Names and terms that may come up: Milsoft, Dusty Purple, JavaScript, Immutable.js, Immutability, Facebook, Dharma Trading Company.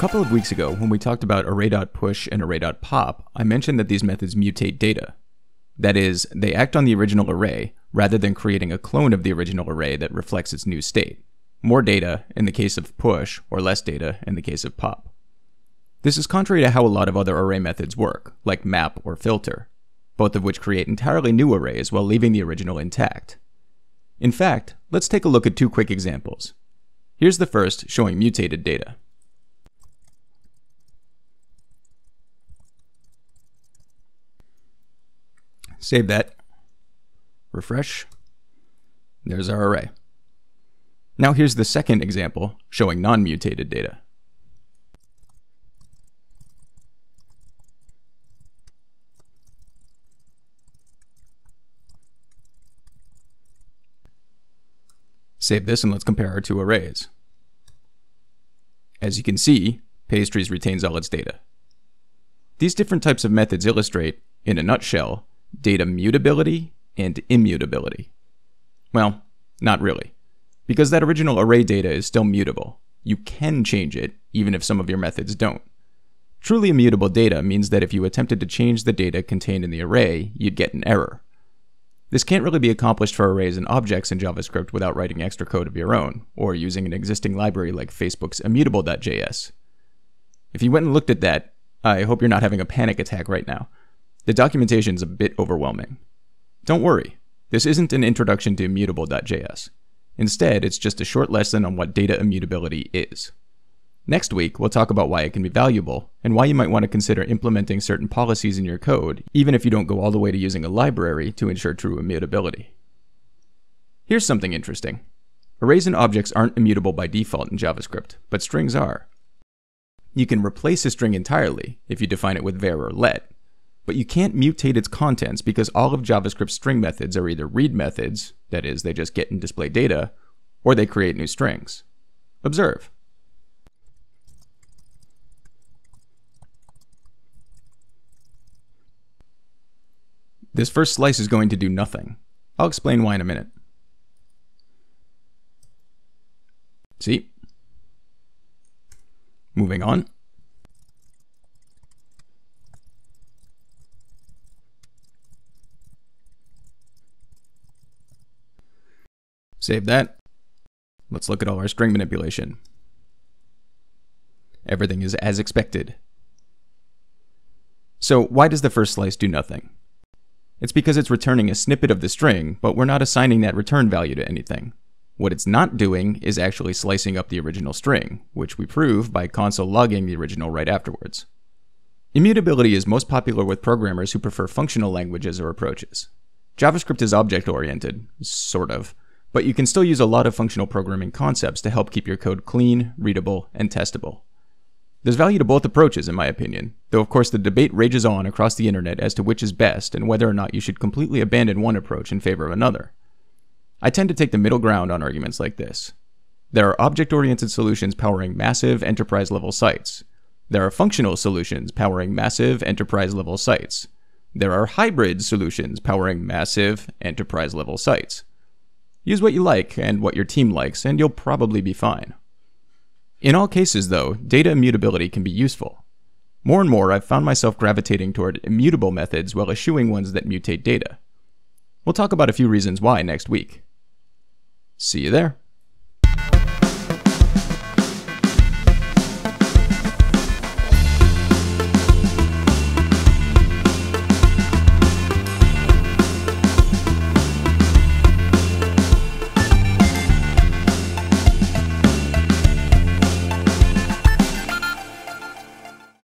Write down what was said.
couple of weeks ago, when we talked about array.push and array.pop, I mentioned that these methods mutate data. That is, they act on the original array, rather than creating a clone of the original array that reflects its new state. More data in the case of push, or less data in the case of pop. This is contrary to how a lot of other array methods work, like map or filter, both of which create entirely new arrays while leaving the original intact. In fact, let's take a look at two quick examples. Here's the first, showing mutated data. Save that. Refresh. There's our array. Now here's the second example, showing non-mutated data. Save this and let's compare our two arrays. As you can see, pastries retains all its data. These different types of methods illustrate, in a nutshell, data mutability and immutability. Well, not really, because that original array data is still mutable. You can change it, even if some of your methods don't. Truly immutable data means that if you attempted to change the data contained in the array, you'd get an error. This can't really be accomplished for arrays and objects in JavaScript without writing extra code of your own, or using an existing library like Facebook's Immutable.js. If you went and looked at that, I hope you're not having a panic attack right now. The documentation's a bit overwhelming. Don't worry, this isn't an introduction to Immutable.js. Instead, it's just a short lesson on what data immutability is. Next week, we'll talk about why it can be valuable, and why you might want to consider implementing certain policies in your code, even if you don't go all the way to using a library to ensure true immutability. Here's something interesting. Arrays and objects aren't immutable by default in JavaScript, but strings are. You can replace a string entirely if you define it with var or let, but you can't mutate its contents because all of JavaScript's string methods are either read methods, that is, they just get and display data, or they create new strings. Observe. This first slice is going to do nothing. I'll explain why in a minute. See? Moving on. Save that. Let's look at all our string manipulation. Everything is as expected. So why does the first slice do nothing? It's because it's returning a snippet of the string, but we're not assigning that return value to anything. What it's not doing is actually slicing up the original string, which we prove by console logging the original right afterwards. Immutability is most popular with programmers who prefer functional languages or approaches. JavaScript is object-oriented, sort of, but you can still use a lot of functional programming concepts to help keep your code clean, readable, and testable. There's value to both approaches, in my opinion, though of course the debate rages on across the internet as to which is best and whether or not you should completely abandon one approach in favor of another. I tend to take the middle ground on arguments like this. There are object-oriented solutions powering massive enterprise-level sites. There are functional solutions powering massive enterprise-level sites. There are hybrid solutions powering massive enterprise-level sites. Use what you like and what your team likes, and you'll probably be fine. In all cases, though, data immutability can be useful. More and more, I've found myself gravitating toward immutable methods while eschewing ones that mutate data. We'll talk about a few reasons why next week. See you there.